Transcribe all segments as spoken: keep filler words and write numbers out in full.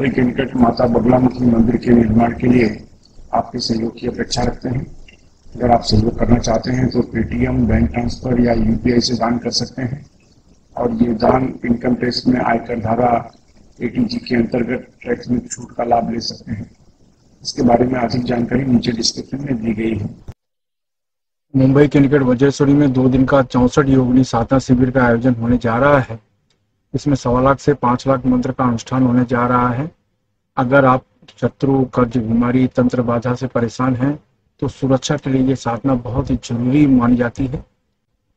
में वेंकट माता बगलामुखी मंदिर के निर्माण के लिए आपके सहयोग की अपेक्षा रखते हैं। अगर आप सहयोग करना चाहते हैं तो पेटीएम, बैंक ट्रांसफर या यूपीआई से दान कर सकते हैं और ये दान इनकम टैक्स में आयकर धारा एटीजी के अंतर्गत टैक्स में छूट का लाभ ले सकते हैं। इसके बारे में अधिक जानकारी नीचे डिस्क्रिप्शन में दी गई है। मुंबई के निकट वज्रेश्वरी में दो दिन का चौसठ योगिनी साधना शिविर का आयोजन होने जा रहा है। इसमें सवा लाख से पांच लाख मंत्र का अनुष्ठान होने जा रहा है। अगर आप शत्रु, कर्ज, बीमारी, तंत्र बाधा से परेशान हैं तो सुरक्षा के लिए ये साधना बहुत ही जरूरी मानी जाती है।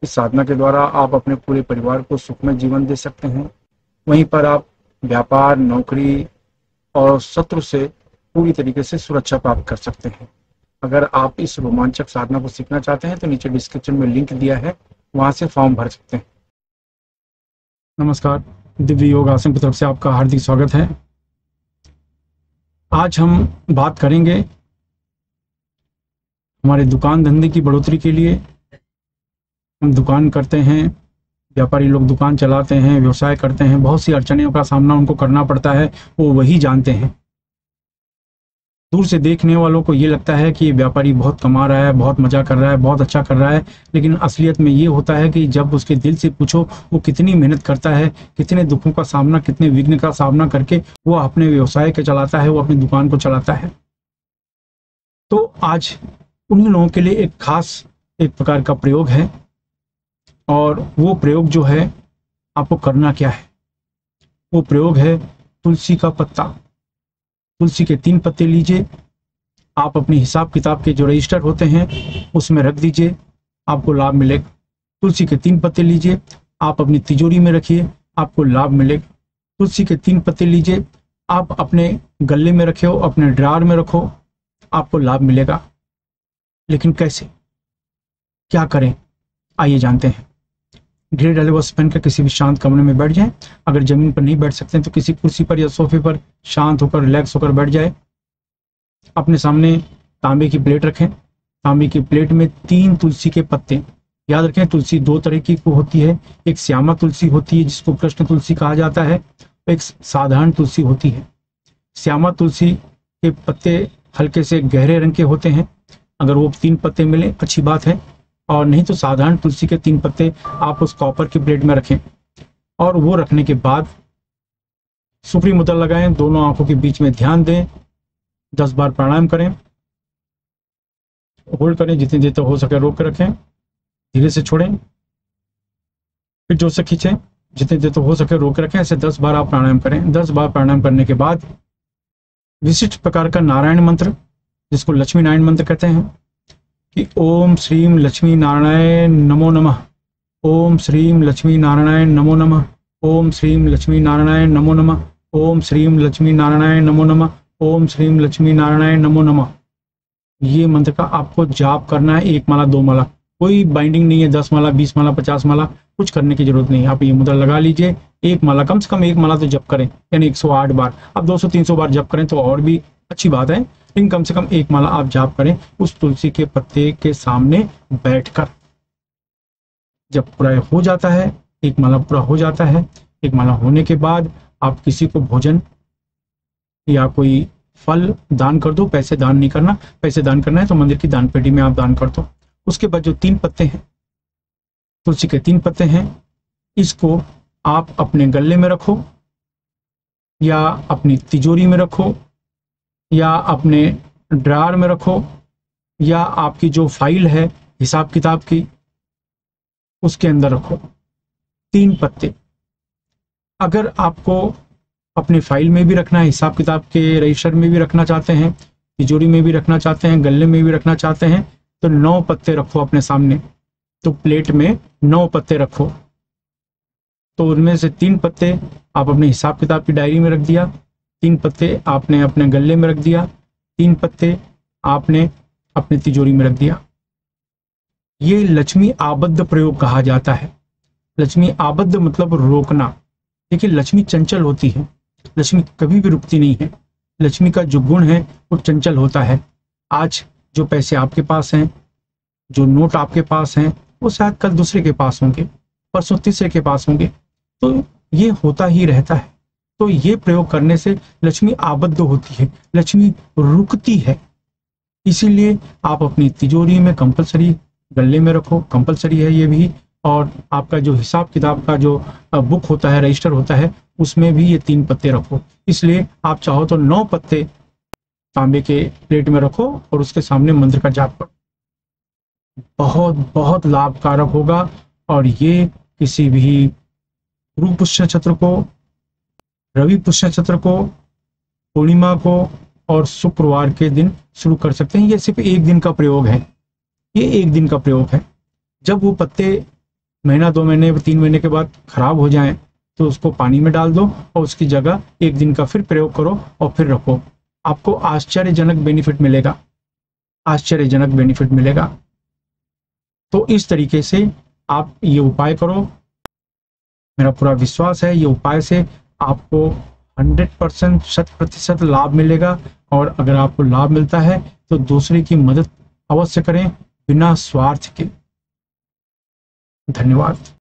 इस साधना के द्वारा आप अपने पूरे परिवार को सुखमय जीवन दे सकते हैं। वहीं पर आप व्यापार, नौकरी और शत्रु से पूरी तरीके से सुरक्षा प्राप्त कर सकते हैं। अगर आप इस रोमांचक साधना को सीखना चाहते हैं तो नीचे डिस्क्रिप्शन में लिंक दिया है, वहां से फॉर्म भर सकते हैं। नमस्कार, दिव्य योग आश्रम की तरफ से आपका हार्दिक स्वागत है। आज हम बात करेंगे हमारे दुकान धंधे की बढ़ोतरी के लिए। हम दुकान करते हैं, व्यापारी लोग दुकान चलाते हैं, व्यवसाय करते हैं, बहुत सी अड़चनियों का सामना उनको करना पड़ता है, वो वही जानते हैं। दूर से देखने वालों को ये लगता है कि ये व्यापारी बहुत कमा रहा है, बहुत मजा कर रहा है, बहुत अच्छा कर रहा है, लेकिन असलियत में ये होता है कि जब उसके दिल से पूछो वो कितनी मेहनत करता है, कितने दुखों का सामना, कितने विघ्न का सामना करके वो अपने व्यवसाय को चलाता है, वो अपनी दुकान को चलाता है। तो आज उन्हीं लोगों के लिए एक खास एक प्रकार का प्रयोग है और वो प्रयोग जो है आपको करना क्या है, वो प्रयोग है तुलसी का पत्ता। तुलसी के तीन पत्ते लीजिए, आप अपने हिसाब किताब के जो रजिस्टर होते हैं उसमें रख दीजिए, आपको लाभ मिलेगा। तुलसी के तीन पत्ते लीजिए, आप अपनी तिजोरी में रखिए, आपको लाभ मिलेगा। तुलसी के तीन पत्ते लीजिए, आप अपने गले में रखे हो, अपने ड्रार में रखो, आपको लाभ मिलेगा। लेकिन कैसे, क्या करें, आइए जानते हैं। घेरे डाले वस्त्र पहनकर किसी भी शांत कमरे में बैठ जाएं। अगर जमीन पर नहीं बैठ सकते हैं तो किसी कुर्सी पर या सोफे पर शांत होकर, रिलैक्स होकर बैठ जाए। अपने सामने तांबे की प्लेट रखें, तांबे की प्लेट में तीन तुलसी के पत्ते। याद रखें, तुलसी दो तरह की होती है, एक श्यामा तुलसी होती है जिसको कृष्ण तुलसी कहा जाता है, एक साधारण तुलसी होती है। श्यामा तुलसी के पत्ते हल्के से गहरे रंग के होते हैं, अगर वो तीन पत्ते मिले अच्छी बात है, और नहीं तो साधारण तुलसी के तीन पत्ते आप उस कॉपर की प्लेट में रखें। और वो रखने के बाद सुखरी मुद्रा लगाएं, दोनों आंखों के बीच में ध्यान दें, दस बार प्राणायाम करें, होल्ड करें जितनी देर तक तो हो सके, रोक कर रखें, धीरे से छोड़ें, फिर जोर से खींचें, जितनी देर तक तो हो सके रोक रखें। ऐसे दस बार आप प्राणायाम करें। दस बार प्राणायाम करने के बाद विशिष्ट प्रकार का नारायण मंत्र, जिसको लक्ष्मी नारायण मंत्र कहते हैं, कि ओम श्रीम लक्ष्मी नारायण नमो नमः, ओम श्रीम लक्ष्मी नारायण नमो नमः, ओम श्रीम लक्ष्मी नारायण नमो नमः, ओम श्रीम लक्ष्मी नारायण नमो नमः, ओम श्रीम लक्ष्मी नारायण नमो नमः। ये मंत्र का आपको जाप करना है, एक माला, दो माला, कोई बाइंडिंग नहीं है, दस माला, बीस माला, पचास माला, कुछ करने की जरूरत नहीं है। आप ये मुद्रा लगा लीजिए, एक माला, कम से कम एक माला तो जप करें, यानी एक सौ आठ बार। आप दो सौ तीन सौ बार जप करें तो और भी अच्छी बात है, लेकिन कम से कम एक माला आप जाप करें उस तुलसी के पत्ते के सामने बैठकर। जब पूरा हो जाता है, एक माला पूरा हो जाता है, एक माला होने के बाद आप किसी को भोजन या कोई फल दान कर दो। पैसे दान नहीं करना, पैसे दान करना है तो मंदिर की दान पेटी में आप दान कर दो। उसके बाद जो तीन पत्ते हैं, तुलसी के तीन पत्ते हैं, इसको आप अपने गले में रखो या अपनी तिजोरी में रखो या अपने ड्रार में रखो या आपकी जो फाइल है हिसाब किताब की उसके अंदर रखो। तीन पत्ते अगर आपको अपने फाइल में भी रखना है, हिसाब किताब के रजिस्टर में भी रखना चाहते हैं, तिजोरी में भी रखना चाहते हैं, गले में भी रखना चाहते हैं, तो नौ पत्ते रखो अपने सामने। तो प्लेट में नौ पत्ते रखो, तो उनमें से तीन पत्ते आप अपने हिसाब किताब की डायरी में रख दिया, तीन पत्ते आपने अपने गले में रख दिया, तीन पत्ते आपने अपने तिजोरी में रख दिया। ये लक्ष्मी आबद्ध प्रयोग कहा जाता है। लक्ष्मी आबद्ध मतलब रोकना। देखिए, लक्ष्मी चंचल होती है, लक्ष्मी कभी भी रुकती नहीं है। लक्ष्मी का जो गुण है वो चंचल होता है। आज जो पैसे आपके पास हैं, जो नोट आपके पास हैं, वो शायद कल दूसरे के पास होंगे, परसों तीसरे के पास होंगे, तो ये होता ही रहता है। तो ये प्रयोग करने से लक्ष्मी आबद्ध होती है, लक्ष्मी रुकती है। इसीलिए आप अपनी तिजोरी में कंपलसरी, गले में रखो, कंपलसरी है ये भी। और आपका जो हिसाब किताब का जो बुक होता है, रजिस्टर होता है, उसमें भी ये तीन पत्ते रखो। इसलिए आप चाहो तो नौ पत्ते तांबे के प्लेट में रखो और उसके सामने मंत्र का जाप करो। बहुत बहुत लाभकारक होगा। और ये किसी भी गुरु पुष्य नक्षत्र को, रवि पुष्य नक्षत्र को, पूर्णिमा को और शुक्रवार के दिन शुरू कर सकते हैं। ये सिर्फ एक दिन का प्रयोग है, ये एक दिन का प्रयोग है। जब वो पत्ते महीना, दो महीने, तीन महीने के बाद खराब हो जाएं तो उसको पानी में डाल दो और उसकी जगह एक दिन का फिर प्रयोग करो और फिर रखो। आपको आश्चर्यजनक बेनिफिट मिलेगा, आश्चर्यजनक बेनिफिट मिलेगा। तो इस तरीके से आप ये उपाय करो। मेरा पूरा विश्वास है ये उपाय से आपको हंड्रेड परसेंट, शत प्रतिशत लाभ मिलेगा। और अगर आपको लाभ मिलता है तो दूसरे की मदद अवश्य करें बिना स्वार्थ के। धन्यवाद।